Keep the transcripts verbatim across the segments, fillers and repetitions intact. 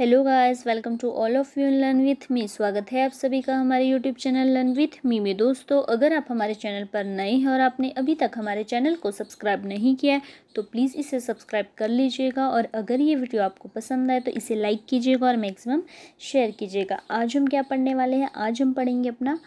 Hello guys, welcome to all of you learn with me. स्वागत है आप सभी का हमारे YouTube channel learn with me में। दोस्तों, अगर आप हमारे चैनल पर नए हैं और आपने अभी तक हमारे चैनल को सब्सक्राइब नहीं किया है तो प्लीज़ इसे सब्सक्राइब कर लीजिएगा। और अगर ये वीडियो आपको पसंद आए तो इसे लाइक कीजिएगा और मैक्सिमम शेयर कीजिएगा। आज हम क्या पढ़ने वाले हैं? आज हम पढ़ेंगे अपना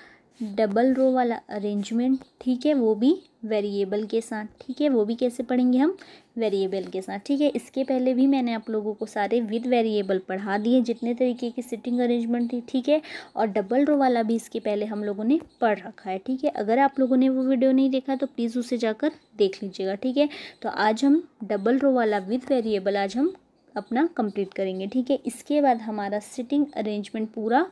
डबल रो वाला अरेंजमेंट, ठीक है, वो भी वेरिएबल के साथ। ठीक है, वो भी कैसे पढ़ेंगे हम? वेरिएबल के साथ। ठीक है, इसके पहले भी मैंने आप लोगों को सारे विद वेरिएबल पढ़ा दिए, जितने तरीके की सिटिंग अरेंजमेंट थी। ठीक है, और डबल रो वाला भी इसके पहले हम लोगों ने पढ़ रखा है। ठीक है, अगर आप लोगों ने वो वीडियो नहीं देखा तो प्लीज़ उसे जाकर देख लीजिएगा। ठीक है, तो आज हम डबल रो वाला विद वेरिएबल आज हम अपना कंप्लीट करेंगे। ठीक है, इसके बाद हमारा सिटिंग अरेंजमेंट पूरा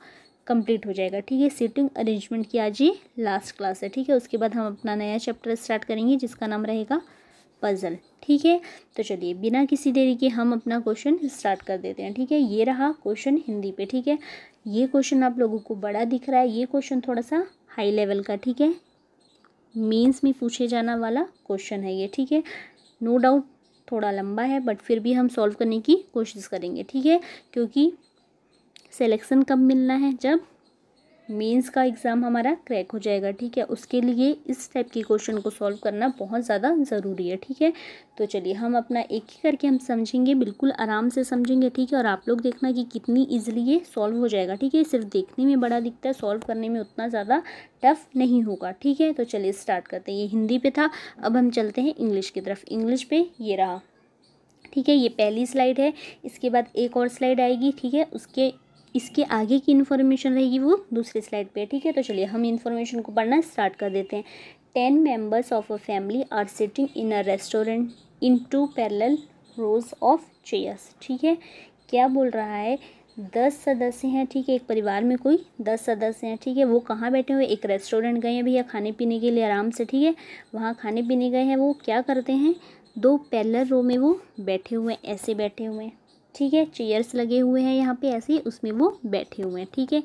कंप्लीट हो जाएगा। ठीक है, सिटिंग अरेंजमेंट की आज ये लास्ट क्लास है। ठीक है, उसके बाद हम अपना नया चैप्टर स्टार्ट करेंगे जिसका नाम रहेगा पज़ल। ठीक है, तो चलिए बिना किसी देरी के हम अपना क्वेश्चन स्टार्ट कर देते हैं। ठीक है, ये रहा क्वेश्चन हिंदी पे। ठीक है, ये क्वेश्चन आप लोगों को बड़ा दिख रहा है, ये क्वेश्चन थोड़ा सा हाई लेवल का, ठीक है, मेंस में पूछे जाना वाला क्वेश्चन है ये। ठीक है, नो डाउट थोड़ा लंबा है बट फिर भी हम सॉल्व करने की कोशिश करेंगे। ठीक है, क्योंकि सिलेक्शन कब मिलना है? जब मेंस का एग्ज़ाम हमारा क्रैक हो जाएगा। ठीक है, उसके लिए इस टाइप के क्वेश्चन को सॉल्व करना बहुत ज़्यादा ज़रूरी है। ठीक है, तो चलिए हम अपना एक ही करके हम समझेंगे, बिल्कुल आराम से समझेंगे। ठीक है, और आप लोग देखना कि कितनी इजीली ये सॉल्व हो जाएगा। ठीक है, सिर्फ देखने में बड़ा दिखता है, सॉल्व करने में उतना ज़्यादा टफ नहीं होगा। ठीक है, तो चलिए स्टार्ट करते हैं। ये हिंदी पे था, अब हम चलते हैं इंग्लिश की तरफ। इंग्लिश पे ये रहा, ठीक है, ये पहली स्लाइड है, इसके बाद एक और स्लाइड आएगी। ठीक है, उसके इसके आगे की इन्फॉर्मेशन रहेगी वो दूसरी स्लाइड पे। ठीक है, तो चलिए हम इन्फॉर्मेशन को पढ़ना स्टार्ट कर देते हैं। Ten members of a family are sitting in a restaurant in two parallel rows of chairs. ठीक है, क्या बोल रहा है? दस सदस्य हैं। ठीक है, एक परिवार में कोई दस सदस्य हैं। ठीक है, वो कहाँ बैठे हुए? एक रेस्टोरेंट गए हैं भैया खाने पीने के लिए आराम से। ठीक है, वहाँ खाने पीने गए हैं। वो क्या करते हैं? दो पैरेलल रो में वो बैठे हुए हैं, ऐसे बैठे हुए हैं। ठीक है, चेयर्स लगे हुए हैं यहाँ पे ऐसे, उसमें वो बैठे हुए हैं। ठीक है,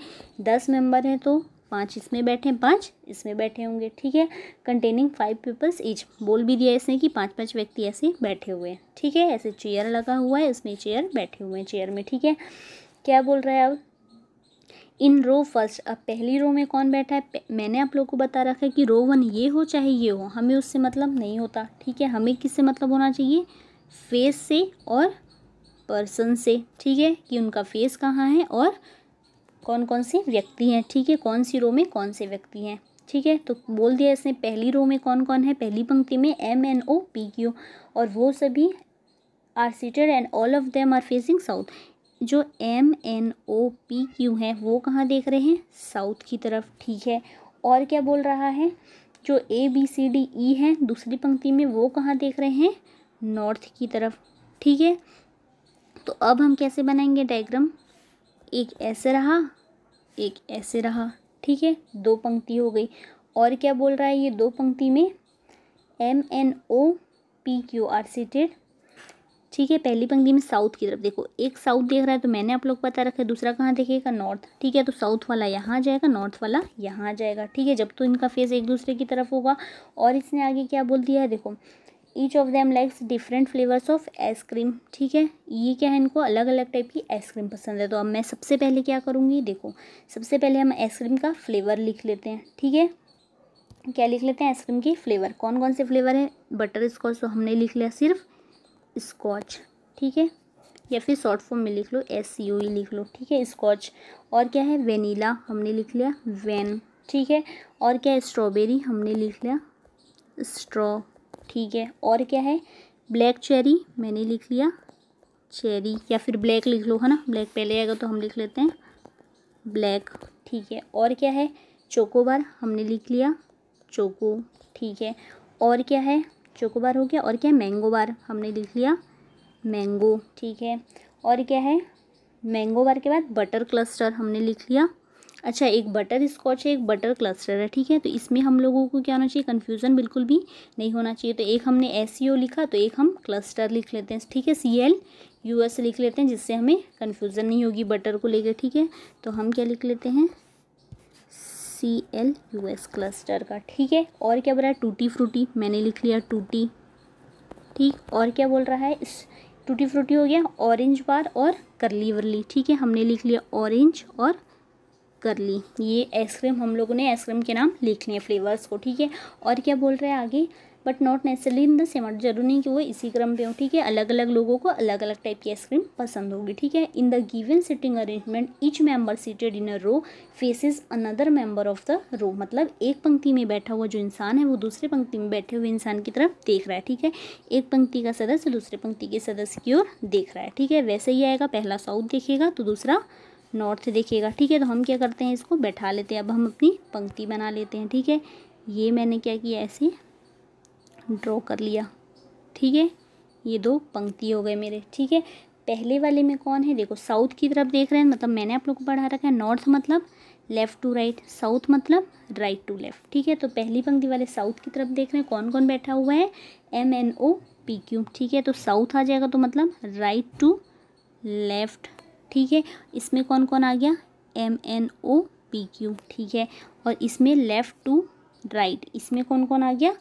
दस मेंबर हैं तो पांच इसमें बैठे हैं, पांच इसमें बैठे होंगे। ठीक है, कंटेनिंग फाइव पीपल्स ईच, बोल भी दिया इसने कि पांच पांच व्यक्ति ऐसे बैठे हुए हैं। ठीक है, ऐसे चेयर लगा हुआ है, उसमें चेयर बैठे हुए हैं चेयर में। ठीक है, क्या बोल रहा है अब? इन रो फर्स्ट, अब पहली रो में कौन बैठा है? मैंने आप लोगों को बता रखा है कि रो वन ये हो चाहे ये हो, हमें उससे मतलब नहीं होता। ठीक है, हमें किससे मतलब होना चाहिए? फेस से और पर्सन से। ठीक है, कि उनका फेस कहाँ है और कौन कौन से व्यक्ति हैं। ठीक है, कौन सी रो में कौन से व्यक्ति हैं। ठीक है, तो बोल दिया इसने पहली रो में कौन कौन है, पहली पंक्ति में M N O P Q, और वो सभी are seated and all of them are facing south. जो M N O P Q हैं वो कहाँ देख रहे हैं? साउथ की तरफ। ठीक है, और क्या बोल रहा है? जो ए बी सी डी ई हैं दूसरी पंक्ति में वो कहाँ देख रहे हैं? नॉर्थ की तरफ। ठीक है, तो अब हम कैसे बनाएंगे डायग्राम? एक ऐसे रहा, एक ऐसे रहा। ठीक है, दो पंक्ति हो गई। और क्या बोल रहा है? ये दो पंक्ति में M N O P Q are seated. ठीक है, पहली पंक्ति में साउथ की तरफ देखो, एक साउथ देख रहा है तो मैंने आप लोग पता रखा है, दूसरा कहाँ देखेगा? नॉर्थ। ठीक है, तो साउथ वाला यहाँ जाएगा, नॉर्थ वाला यहाँ जाएगा। ठीक है, जब तो इनका फेस एक दूसरे की तरफ होगा। और इसने आगे क्या बोल दिया है? देखो, each of them likes different flavours of ice cream. ठीक है, ये क्या है? इनको अलग अलग टाइप की आइसक्रीम पसंद है। तो अब मैं सबसे पहले क्या करूँगी? देखो, सबसे पहले हम आइसक्रीम का फ्लेवर लिख लेते हैं। ठीक है, क्या लिख लेते हैं? आइसक्रीम के फ्लेवर, कौन कौन से फ्लेवर है? बटर स्कॉच तो हमने लिख लिया सिर्फ स्कॉच। ठीक है, या फिर शॉर्ट फॉर्म में लिख लो एस सी यू ई लिख लो। ठीक है, स्कॉच। और क्या है? वेनीला हमने लिख लिया वैन। ठीक है, और क्या है? स्ट्रॉबेरी हमने लिख लिया स्ट्रॉ। ठीक है, और क्या है? ब्लैक चेरी मैंने लिख लिया चेरी, या फिर ब्लैक लिख लो, है ना, ब्लैक पहले आएगा तो हम लिख लेते हैं ब्लैक। ठीक है, और क्या है? चोकोबार हमने लिख लिया चोको। ठीक है, और क्या है? चोकोबार हो गया। और क्या है? मैंगो बार हमने लिख लिया मैंगो। ठीक है, और क्या है? मैंगो बार के बाद बटर क्लस्टर हमने लिख लिया, अच्छा एक बटर स्कॉच है, एक बटर क्लस्टर है। ठीक है, तो इसमें हम लोगों को क्या होना चाहिए? कन्फ्यूज़न बिल्कुल भी नहीं होना चाहिए। तो एक हमने एस सी ओ लिखा तो एक हम क्लस्टर लिख लेते हैं। ठीक है, सी एल यू एस लिख लेते हैं, जिससे हमें कन्फ्यूज़न नहीं होगी बटर को लेकर। ठीक है, तो हम क्या लिख लेते हैं? C L U S cluster का। ठीक है, और क्या बोल रहा है? टूटी फ्रूटी मैंने लिख लिया टूटी। ठीक, और क्या बोल रहा है? टूटी फ्रूटी हो गया, ऑरेंज बार और करली वर्ली। ठीक है, हमने लिख लिया ऑरेंज और करली। ये आइसक्रीम हम लोगों ने आइसक्रीम के नाम लिख लिए फ्लेवर्स को। ठीक है, और क्या बोल रहे हैं आगे, but not necessarily in the same order, जरूरी नहीं कि वो इसी क्रम पे हो। ठीक है, अलग अलग लोगों को अलग अलग टाइप की आइसक्रीम पसंद होगी। ठीक है, in the given sitting arrangement each member seated in a row faces another member of the row. मतलब एक पंक्ति में बैठा हुआ जो इंसान है वो दूसरे पंक्ति में बैठे हुए इंसान की तरफ देख रहा है। ठीक है, एक पंक्ति का सदस्य दूसरे पंक्ति के सदस्य की ओर देख रहा है। ठीक है, वैसे ही आएगा, पहला साउथ देखेगा तो दूसरा नॉर्थ देखेगा। ठीक है, तो हम क्या करते हैं, इसको बैठा लेते हैं। अब हम अपनी पंक्ति बना लेते हैं। ठीक है, ये मैंने क्या किया, ऐसे ड्रॉ कर लिया। ठीक है, ये दो पंक्ति हो गए मेरे। ठीक है, पहले वाले में कौन है, देखो साउथ की तरफ देख रहे हैं, मतलब मैंने आप लोग को पढ़ा रखा है, नॉर्थ मतलब लेफ़्ट टू राइट, साउथ मतलब राइट टू लेफ़्ट। ठीक है, तो पहली पंक्ति वाले साउथ की तरफ देख रहे हैं, कौन कौन बैठा हुआ है, M N O P Q. ठीक है, तो साउथ आ जाएगा तो मतलब राइट टू लेफ़्ट। ठीक है, इसमें कौन कौन आ गया, M N O P Q. ठीक है, और इसमें लेफ़्ट टू राइट, इसमें कौन कौन आ गया,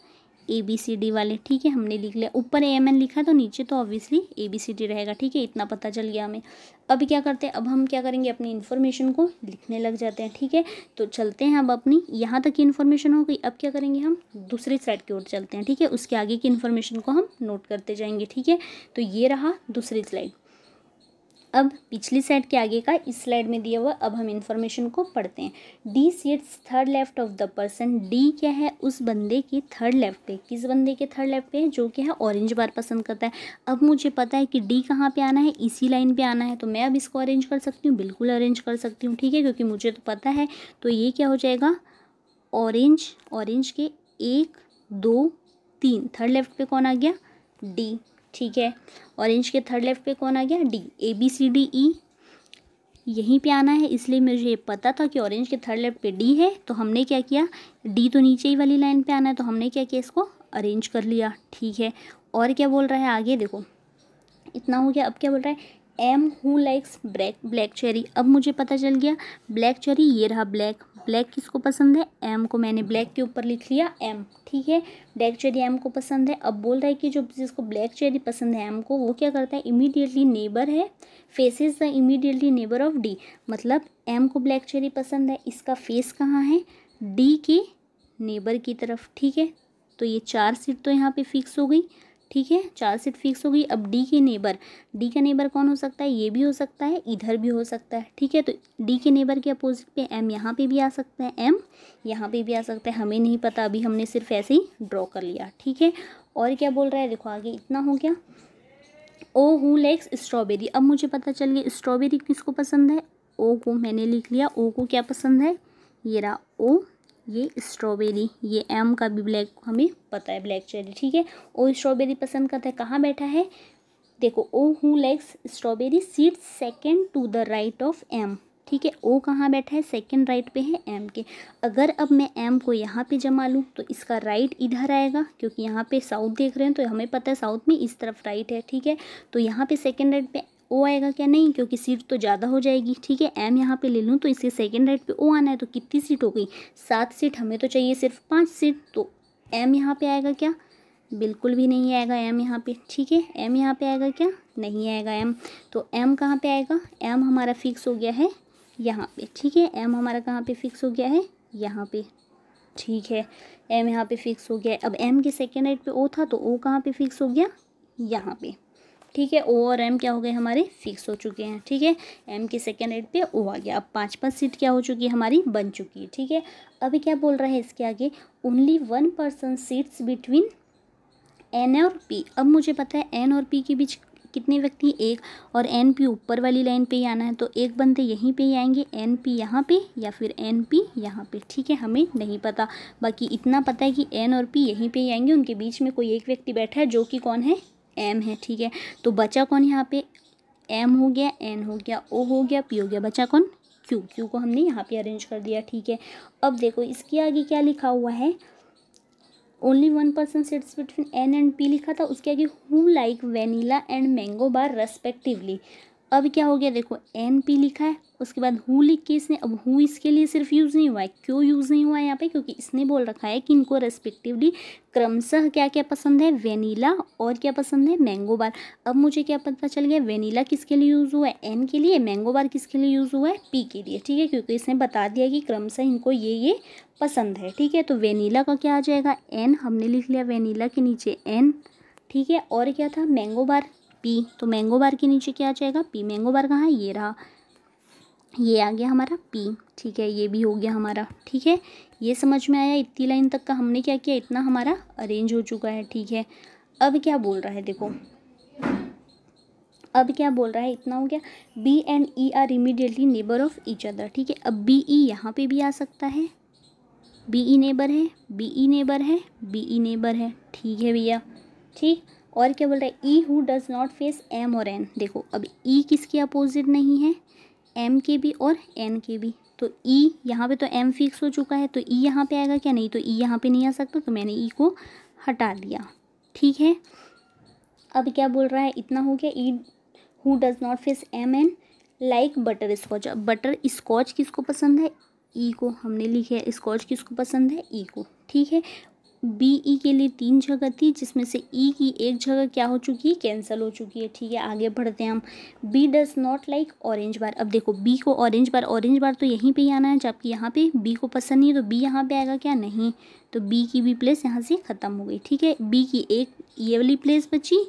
ए बी सी डी वाले। ठीक है, हमने लिख लिया, ऊपर ए एम एन लिखा तो नीचे तो obviously A B C D रहेगा। ठीक है, इतना पता चल गया हमें। अब क्या करते हैं, अब हम क्या करेंगे, अपनी इन्फॉर्मेशन को लिखने लग जाते हैं। ठीक है, तो चलते हैं, अब अपनी यहाँ तक की इन्फॉर्मेशन हो गई। अब क्या करेंगे, हम दूसरी साइड की ओर चलते हैं। ठीक है, उसके आगे की इन्फॉर्मेशन को हम नोट करते जाएंगे। ठीक है, तो ये रहा दूसरी स्लाइड। अब पिछली स्लाइड के आगे का इस स्लाइड में दिया हुआ, अब हम इन्फॉर्मेशन को पढ़ते हैं। D seats third left of the person. D क्या है, उस बंदे के थर्ड लेफ्ट पे। किस बंदे के थर्ड लेफ्ट पे है, जो क्या है ऑरेंज बार पसंद करता है। अब मुझे पता है कि डी कहाँ पे आना है, इसी लाइन पे आना है, तो मैं अब इसको अरेंज कर सकती हूँ, बिल्कुल अरेंज कर सकती हूँ। ठीक है, क्योंकि मुझे तो पता है, तो ये क्या हो जाएगा, ऑरेंज ऑरेंज के एक दो तीन, थर्ड लेफ्ट पे कौन आ गया, डी। ठीक है, ऑरेंज के थर्ड लेफ्ट पे कौन आ गया, D. A B C D E यहीं पे आना है, इसलिए मुझे पता था कि ऑरेंज के थर्ड लेफ्ट पे डी है, तो हमने क्या किया, डी तो नीचे ही वाली लाइन पे आना है, तो हमने क्या किया, इसको अरेंज कर लिया। ठीक है, और क्या बोल रहा है आगे, देखो इतना हो गया। अब क्या बोल रहा है, M who likes black black cherry. अब मुझे पता चल गया ब्लैक चेरी, ये रहा ब्लैक। ब्लैक किसको पसंद है, एम को। मैंने ब्लैक के ऊपर लिख लिया एम। ठीक है, ब्लैक चेरी एम को पसंद है। अब बोल रहा है कि जो जिसको ब्लैक चेरी पसंद है, एम को, वो क्या करता है, इमीडिएटली नेबर है, faces the immediately neighbour of D. मतलब एम को ब्लैक चेरी पसंद है, इसका फेस कहाँ है, डी के नेबर की तरफ। ठीक है, तो ये चार सीट तो यहाँ पर फिक्स हो गई। ठीक है, चार सीट फिक्स हो गई। अब डी के नेबर, डी का नेबर कौन हो सकता है, ये भी हो सकता है, इधर भी हो सकता है। ठीक है, तो डी के नेबर के अपोजिट पे एम यहाँ पे भी आ सकता है, एम यहाँ पे भी आ सकता है, हमें नहीं पता, अभी हमने सिर्फ ऐसे ही ड्रॉ कर लिया। ठीक है, और क्या बोल रहा है, देखो आगे इतना हो गया। O who likes strawberry. अब मुझे पता चल गया स्ट्रॉबेरी किसको पसंद है, ओ को। मैंने लिख लिया ओ को क्या पसंद है, ये रहा ओ, ये स्ट्रॉबेरी। ये एम का भी ब्लैक हमें पता है, ब्लैक चेरी। ठीक है, ओ स्ट्रॉबेरी पसंद करता है, कहाँ बैठा है, देखो O who likes strawberry seat second to the right of M. ठीक है, ओ कहाँ बैठा है, सेकंड राइट पे है एम के। अगर अब मैं एम को यहाँ पे जमा लूँ तो इसका राइट इधर आएगा, क्योंकि यहाँ पे साउथ देख रहे हैं, तो हमें पता है साउथ में इस तरफ राइट है। ठीक है, तो यहाँ पे सेकंड राइट पे ओ आएगा क्या, नहीं, क्योंकि सीट तो ज़्यादा हो जाएगी। ठीक है, एम यहाँ पे ले लूँ तो इसके सेकंड राइट पे ओ आना है, तो कितनी सीट हो गई, सात सीट। हमें तो चाहिए सिर्फ पाँच सीट, तो एम यहाँ पे आएगा क्या, बिल्कुल भी नहीं आएगा एम यहाँ पे। ठीक है, एम यहाँ पे आएगा क्या, नहीं आएगा एम। तो एम कहाँ पे आएगा, एम हमारा फिक्स हो गया है यहाँ पे। ठीक है, एम हमारा कहाँ पे फिक्स हो गया है, यहाँ पे। ठीक है, एम यहाँ पे फिक्स हो गया है। अब एम के सेकेंड राइट पे ओ था, तो ओ कहाँ पे फिक्स हो गया, यहाँ पे। ठीक है, ओ और एम क्या हो गए हमारे, फिक्स हो चुके हैं। ठीक है, एम के सेकेंड एड पे ओ आ गया। अब पाँच पाँच सीट क्या हो चुकी है हमारी, बन चुकी है। ठीक है, अभी क्या बोल रहा है इसके आगे, only one person seats between N और पी। अब मुझे पता है एन और पी के बीच कितने व्यक्ति, एक, और एन पी ऊपर वाली लाइन पे ही आना है, तो एक बंदे यहीं पे ही आएंगे, एन पी यहाँ पे या फिर एन पी यहाँ पे। ठीक है, हमें नहीं पता, बाकी इतना पता है कि एन और पी यहीं पे ही आएंगे, उनके बीच में कोई एक व्यक्ति बैठा है जो कि कौन है, एम है। ठीक है, तो बचा कौन यहाँ पे, एम हो गया, एन हो गया, ओ हो गया, पी हो गया, बचा कौन, क्यू। क्यू को हमने यहाँ पे अरेंज कर दिया। ठीक है, अब देखो इसके आगे क्या लिखा हुआ है, only one person sits between N and P लिखा था, उसके आगे who like vanilla and mango bar respectively. अब क्या हो गया, देखो एन पी लिखा है, उसके बाद हु लिख के इसने, अब हु इसके लिए सिर्फ यूज़ नहीं हुआ है, क्यों यूज़ नहीं हुआ है यहाँ पे, क्योंकि इसने बोल रखा है कि इनको रेस्पेक्टिवली क्रमशः क्या क्या पसंद है, वेनीला और क्या पसंद है, मैंगो बार। अब मुझे क्या पता चल गया, वेनीला किसके लिए यूज़ हुआ है, एन के लिए, मैंगो बार किसके लिए यूज़ हुआ है, पी के लिए। ठीक है, क्योंकि इसने बता दिया कि क्रमशः इनको ये ये पसंद है। ठीक है, तो वेनीला का क्या आ जाएगा, एन हमने लिख लिया वेनीला के नीचे एन। ठीक है, और क्या था, मैंगो बार पी, तो मैंगो बार के नीचे क्या आ जाएगा, पी। मैंगो बार कहाँ है, ये रहा, ये आ गया हमारा पी। ठीक है, ये भी हो गया हमारा। ठीक है, ये समझ में आया, इतनी लाइन तक का हमने क्या किया, इतना हमारा अरेंज हो चुका है। ठीक है, अब क्या बोल रहा है, देखो अब क्या बोल रहा है, इतना हो गया, B and E are immediately neighbour of each other. ठीक है, अब बी ई यहाँ पे भी आ सकता है, बी ई नेबर है, बी ई नेबर है, बी ई नेबर है। ठीक है भैया, ठीक। और क्या बोल रहा है, E who does not face M और एन। देखो अब ई किसके अपोजिट नहीं है, एम के भी और एन के भी, तो ई यहाँ पे तो एम फिक्स हो चुका है, तो ई यहाँ पे आएगा क्या, नहीं, तो ई यहाँ पे नहीं आ सकता, तो मैंने ई को हटा दिया। ठीक है, अब क्या बोल रहा है, इतना हो गया, E who does not face M N like butterscotch. अब बटर स्कॉच किसको पसंद है, ई को, हमने लिखे है स्कॉच किसको पसंद है, ई को। ठीक है, बी ई के लिए तीन जगह थी, जिसमें से ई की एक जगह क्या हो चुकी है, कैंसिल हो चुकी है। ठीक है, आगे बढ़ते हैं हम। B does not like orange bar. अब देखो बी को ऑरेंज बार, ऑरेंज बार तो यहीं पे ही आना है, जबकि यहाँ पे बी को पसंद नहीं है, तो बी यहाँ पे आएगा क्या, नहीं, तो बी की भी प्लेस यहाँ से ख़त्म हो गई। ठीक है, बी की एक ये वाली प्लेस बची,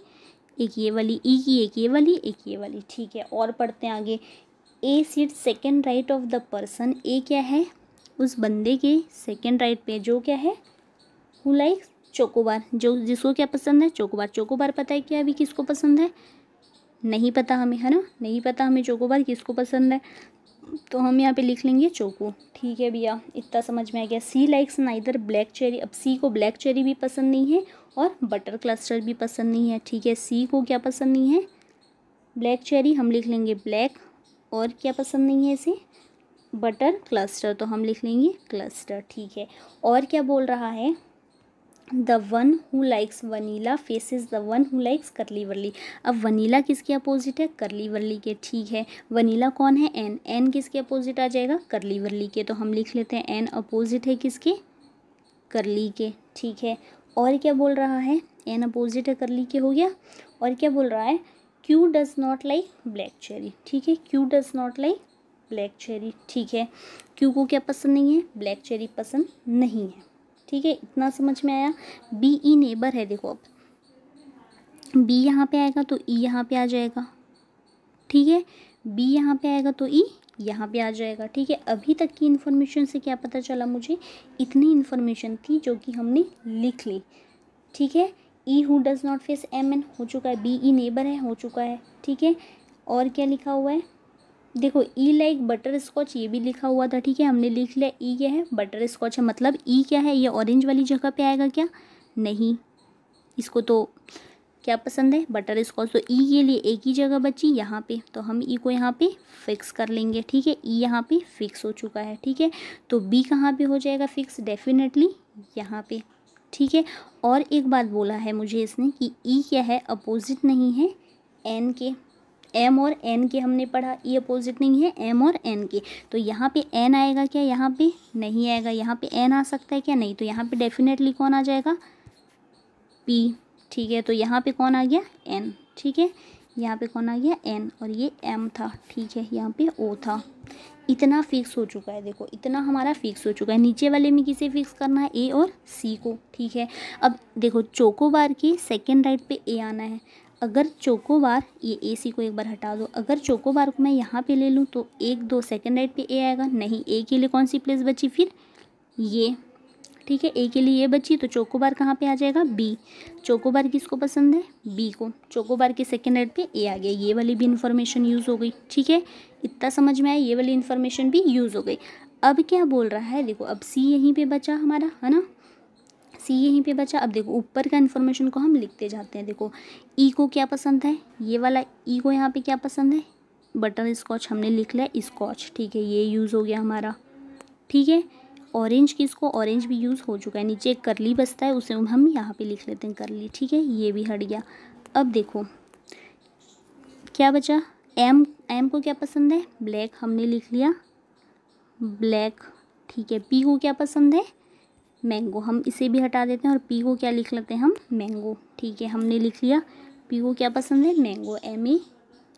एक ये वाली, ई की एक ये वाली, एक ये वाली। ठीक है, और पढ़ते हैं आगे। A seat second right of the person. A क्या है, उस बंदे के सेकेंड राइट पे, जो क्या है, हु लाइक चोकोबार, जो जिसको क्या पसंद है, चोकोबार। चोकोबार पता है क्या अभी किसको पसंद है, नहीं पता हमें, है ना, नहीं पता हमें चोकोबार किसको पसंद है, तो हम यहाँ पे लिख लेंगे चोको। ठीक है भैया, इतना समझ में आ गया। C likes neither black cherry. अब सी को ब्लैक चेरी भी पसंद नहीं है और बटर क्लस्टर भी पसंद नहीं है। ठीक है, सी को क्या पसंद नहीं है, ब्लैक चेरी, हम लिख लेंगे ब्लैक, और क्या पसंद नहीं है इसे, बटर क्लस्टर, तो हम लिख लेंगे क्लस्टर। ठीक है, और क्या बोल रहा है, the one who likes vanilla faces the one who likes curly wurly. अब वनीला किसके अपोजिट है, करली वर्ली के। ठीक है, वनीला कौन है, एन, एन किसके अपोजिट आ जाएगा, करली वर्ली के, तो हम लिख लेते हैं एन अपोजिट है किसके, करली के। ठीक है, और क्या बोल रहा है, एन अपोजिट है करली के, हो गया। और क्या बोल रहा है, Q does not like black cherry. ठीक है, Q does not like black cherry. ठीक है, क्यू को क्या पसंद नहीं है, ब्लैक चेरी पसंद नहीं है। ठीक है, इतना समझ में आया। बी ई नेबर है, देखो अब बी यहाँ पे आएगा तो ई यहाँ पे आ जाएगा। ठीक है, बी यहाँ पे आएगा तो ई यहाँ पे आ जाएगा। ठीक है, अभी तक की इन्फॉर्मेशन से क्या पता चला मुझे, इतनी इन्फॉर्मेशन थी जो कि हमने लिख ली। ठीक है, E who does not face M N हो चुका है, बी ई नेबर है, हो चुका है। ठीक है, और क्या लिखा हुआ है, देखो ई लाइक बटर स्कॉच, ये भी लिखा हुआ था। ठीक है, हमने लिख लिया ई क्या है, बटर स्कॉच है, मतलब ई क्या है, ये ऑरेंज वाली जगह पे आएगा क्या, नहीं, इसको तो क्या पसंद है, बटर स्कॉच, तो ई के लिए एक ही जगह बची यहाँ पे, तो हम ई को यहाँ पे फिक्स कर लेंगे। ठीक है, ई यहाँ पे फिक्स हो चुका है। ठीक है, तो बी कहाँ पे हो जाएगा फिक्स, डेफिनेटली यहाँ पे। ठीक है, और एक बात बोला है मुझे इसने कि ई क्या है, अपोजिट नहीं है एन के, एम और एन के हमने पढ़ा, ई अपोजिट नहीं है एम और एन के, तो यहाँ पे एन आएगा क्या, यहाँ पे नहीं आएगा, यहाँ पे एन आ सकता है क्या, नहीं, तो यहाँ पे डेफिनेटली कौन आ जाएगा, पी। ठीक है, तो यहाँ पे कौन आ गया, एन। ठीक है, यहाँ पे कौन आ गया, एन, और ये एम था। ठीक है, यहाँ पे ओ था। इतना फिक्स हो चुका है, देखो इतना हमारा फिक्स हो चुका है। नीचे वाले में किसे फिक्स करना है, ए और सी को। ठीक है, अब देखो चोकोबार के सेकेंड राइट पे ए आना है। अगर चोकोबार, ये ए सी को एक बार हटा दो, अगर चोकोबार को मैं यहाँ पे ले लूँ तो एक दो सेकेंड राइट पे ए आएगा, नहीं, ए के लिए कौन सी प्लेस बची फिर, ये। ठीक है, ए के लिए ये बची, तो चोकोबार कहाँ पे आ जाएगा, बी। चोकोबार किसको पसंद है, बी को, चोकोबार के सेकेंड राइट पे ए आ गया। ये वाली भी इन्फॉर्मेशन यूज़ हो गई। ठीक है, इतना समझ में आया, ये वाली इन्फॉर्मेशन भी यूज़ हो गई। अब क्या बोल रहा है, देखो अब सी यहीं पर बचा हमारा, है ना, सी यहीं पे बचा। अब देखो ऊपर का इन्फॉर्मेशन को हम लिखते जाते हैं। देखो ई को क्या पसंद है, ये वाला ई को यहाँ पे क्या पसंद है, बटर स्कॉच, हमने लिख लिया स्कॉच। ठीक है, ये यूज़ हो गया हमारा। ठीक है, ऑरेंज किसको, ऑरेंज भी यूज़ हो चुका है। नीचे एक करली बचता है, उसे हम यहाँ पे लिख लेते हैं करली। ठीक है, ये भी हट गया। अब देखो क्या बचा, एम एम को क्या पसंद है, ब्लैक, हमने लिख लिया ब्लैक, ठीक है। पी को क्या पसंद है, मैंगो, हम इसे भी हटा देते हैं और पी को क्या लिख लेते हैं हम, मैंगो, ठीक है, हमने लिख लिया पी को क्या पसंद है, मैंगो, एम ई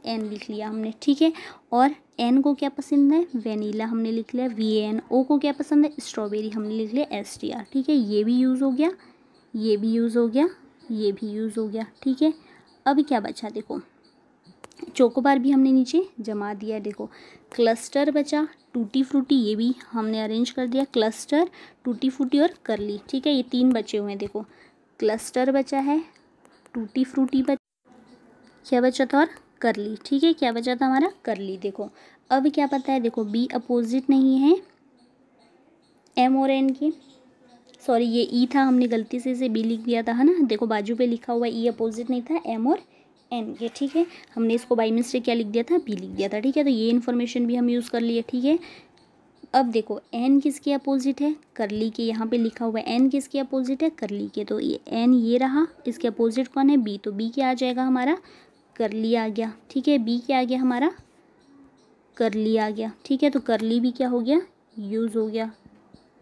एन लिख लिया हमने, ठीक है। और एन को क्या पसंद है, वेनीला, हमने लिख लिया वी एन। ओ को क्या पसंद है, स्ट्रॉबेरी, हमने लिख लिया एस टी आर, ठीक है। ये भी यूज़ हो गया, ये भी यूज़ हो गया, ये भी यूज़ हो गया, ठीक है। अब क्या बचा, देखो चोकोबार भी हमने नीचे जमा दिया, देखो क्लस्टर बचा, टूटी फ्रूटी, ये भी हमने अरेंज कर दिया, क्लस्टर, टूटी फ्रूटी और करली, ठीक है, ये तीन बचे हुए हैं। देखो क्लस्टर बचा है, टूटी फ्रूटी बच क्या बचा था, और करली, ठीक है, क्या बचा था हमारा, करली। देखो अब क्या पता है, देखो बी अपोजिट नहीं है एम और एन के, सॉरी ये ई था, हमने गलती से इसे बी लिख दिया था, है ना, देखो बाजू पे लिखा हुआ ई अपोजिट नहीं था एम और एन के, ठीक है, हमने इसको बाई मिस्टेक क्या लिख दिया था, बी लिख दिया था, ठीक है। तो ये इन्फॉर्मेशन भी हम यूज़ कर लिए, ठीक है। अब देखो एन किसके अपोजिट है, करली के, यहाँ पे लिखा हुआ है एन किसके अपोजिट है, करली के, तो ये एन ये रहा, इसके अपोजिट कौन है, बी, तो बी क्या आ जाएगा हमारा, करली आ गया, ठीक है, बी क्या आ गया हमारा, करली आ गया, ठीक है। तो करली भी क्या हो गया, यूज़ हो गया,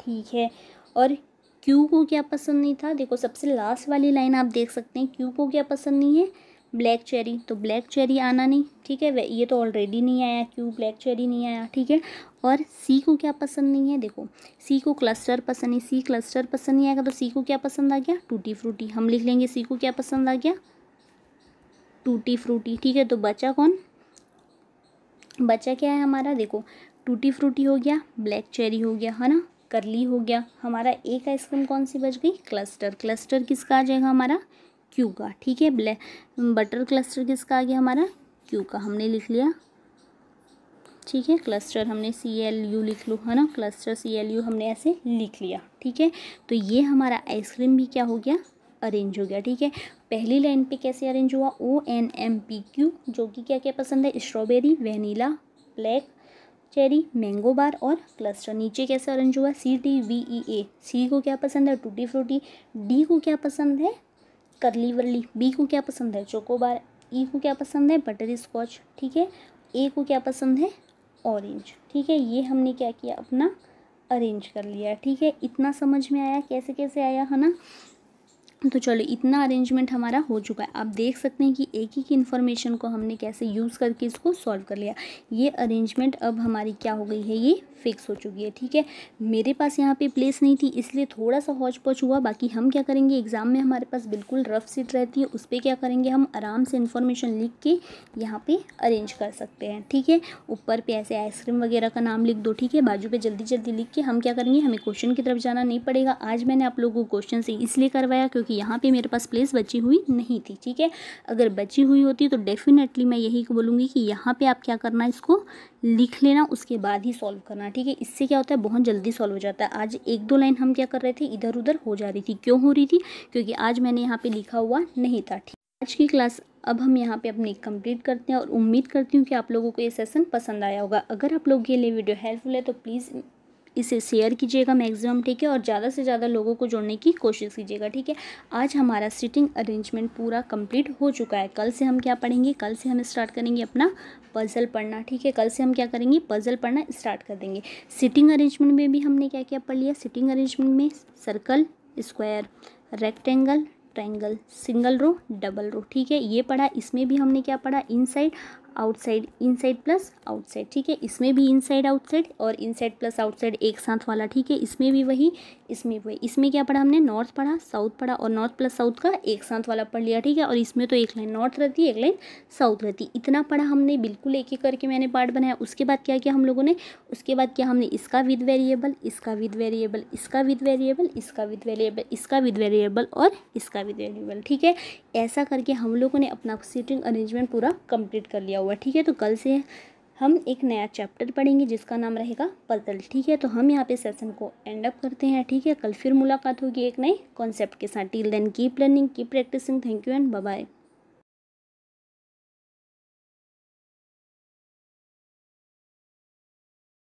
ठीक है। और क्यू को क्या पसंद नहीं था, देखो सबसे लास्ट वाली लाइन आप देख सकते हैं, क्यू को क्या पसंद नहीं है, ब्लैक चेरी, तो ब्लैक चेरी आना नहीं, ठीक है, ये तो ऑलरेडी नहीं आया, क्यू ब्लैक चेरी नहीं आया, ठीक है। और सी को क्या पसंद नहीं है, देखो सी को क्लस्टर पसंद नहीं, सी क्लस्टर पसंद नहीं आएगा, तो सी को क्या पसंद आ गया, टूटी फ्रूटी, हम लिख लेंगे सी को क्या पसंद आ गया, टूटी फ्रूटी, ठीक है। तो बचा कौन, बचा क्या है हमारा, देखो टूटी फ्रूटी हो गया, ब्लैक चेरी हो गया, है ना, करली हो गया, हमारा एक आइसक्रीम कौन सी बच गई, क्लस्टर, क्लस्टर किसका आ जाएगा हमारा, क्यू का, ठीक है। ब्लैक बटर क्लस्टर किसका आ गया हमारा, क्यू का, हमने लिख लिया, ठीक है, क्लस्टर हमने सी एल यू लिख लो, है ना, क्लस्टर सी एल यू हमने ऐसे लिख लिया, ठीक है। तो ये हमारा आइसक्रीम भी क्या हो गया, अरेंज हो गया, ठीक है। पहली लाइन पे कैसे अरेंज हुआ, O N M P Q, जो कि क्या क्या पसंद है, strawberry, vanilla, black cherry, mango bar और क्लस्टर। नीचे कैसे अरेंज हुआ, सी टी वी ई ए, सी को क्या पसंद है, टूटी फ्रूटी, डी को क्या पसंद है, करली वर्ली, बी को क्या पसंद है, चोकोबार, ई को क्या पसंद है, बटर स्कॉच, ठीक है, ए को क्या पसंद है, ऑरेंज, ठीक है। ये हमने क्या किया, अपना अरेंज कर लिया, ठीक है। इतना समझ में आया कैसे कैसे आया, है ना। तो चलो इतना अरेंजमेंट हमारा हो चुका है, आप देख सकते हैं कि एक ही की इन्फॉर्मेशन को हमने कैसे यूज़ करके इसको सॉल्व कर लिया। ये अरेंजमेंट अब हमारी क्या हो गई है, ये फिक्स हो चुकी है, ठीक है। मेरे पास यहाँ पे प्लेस नहीं थी इसलिए थोड़ा सा हौच पौच हुआ, बाकी हम क्या करेंगे, एग्ज़ाम में हमारे पास बिल्कुल रफ सीट रहती है, उस पर क्या करेंगे हम, आराम से इन्फॉर्मेशन लिख के यहाँ पर अरेंज कर सकते हैं, ठीक है। ऊपर पे ऐसे आइसक्रीम वगैरह का नाम लिख दो, ठीक है, बाजू पर जल्दी जल्दी लिख के हम क्या करेंगे, हमें क्वेश्चन की तरफ जाना नहीं पड़ेगा। आज मैंने आप लोगों को क्वेश्चन से इसलिए करवाया क्योंकि यहाँ पे मेरे पास प्लेस बची हुई नहीं थी, ठीक है। अगर बची हुई होती तो डेफिनेटली मैं यही बोलूँगी कि यहाँ पे आप क्या करना, इसको लिख लेना, उसके बाद ही सॉल्व करना, ठीक है। इससे क्या होता है, बहुत जल्दी सॉल्व हो जाता है। आज एक दो लाइन हम क्या कर रहे थे, इधर उधर हो जा रही थी, क्यों हो रही थी, क्योंकि आज मैंने यहाँ पे लिखा हुआ नहीं था, ठीक। आज की क्लास अब हम यहाँ पे अपनी कंप्लीट करते हैं और उम्मीद करती हूँ कि आप लोगों को ये सेशन पसंद आया होगा। अगर आप लोगों के लिए वीडियो हेल्पफुल है तो प्लीज़ इसे शेयर कीजिएगा मैक्सिमम, ठीक है, और ज़्यादा से ज़्यादा लोगों को जोड़ने की कोशिश कीजिएगा, ठीक है। आज हमारा सिटिंग अरेंजमेंट पूरा कंप्लीट हो चुका है। कल से हम क्या पढ़ेंगे, कल से हम स्टार्ट करेंगे अपना पज़ल पढ़ना, ठीक है, कल से हम क्या करेंगे, पज़ल पढ़ना स्टार्ट कर देंगे। सिटिंग अरेंजमेंट में भी हमने क्या क्या पढ़ लिया, सिटिंग अरेंजमेंट में circle, square, rectangle, triangle, single row, double row, ठीक है, ये पढ़ा। इसमें भी हमने क्या पढ़ा, inside outside, inside plus outside, ठीक है, इसमें भी इनसाइड आउटसाइड और इनसाइड प्लस आउटसाइड एक साथ वाला, ठीक है, इसमें भी वही, इसमें वही। इसमें क्या पढ़ा हमने, नॉर्थ पढ़ा, साउथ पढ़ा और नॉर्थ प्लस साउथ का एक साथ वाला पढ़ लिया, ठीक है। और इसमें तो एक लाइन नॉर्थ रहती है, एक लाइन साउथ रहती है। इतना पढ़ा हमने, बिल्कुल एक एक करके मैंने पार्ट बनाया। उसके बाद क्या किया हम लोगों ने, उसके बाद क्या हमने इसका विद वेरिएबल, इसका विद वेरिएबल, इसका विद वेरिएबल, इसका विद वेरिएबल, इसका विद वेरिएबल और इसका विद वेरिएबल, ठीक है। ऐसा करके हम लोगों ने अपना सीटिंग अरेंजमेंट पूरा कंप्लीट कर लिया, ठीक है। तो कल से हम एक नया चैप्टर पढ़ेंगे जिसका नाम रहेगा पजल, ठीक है। तो हम यहाँ पे सेशन को एंड अप करते हैं, ठीक है। कल फिर मुलाकात होगी एक नए कॉन्सेप्ट के साथ। Till then keep learning, keep practising. Thank you and bye bye.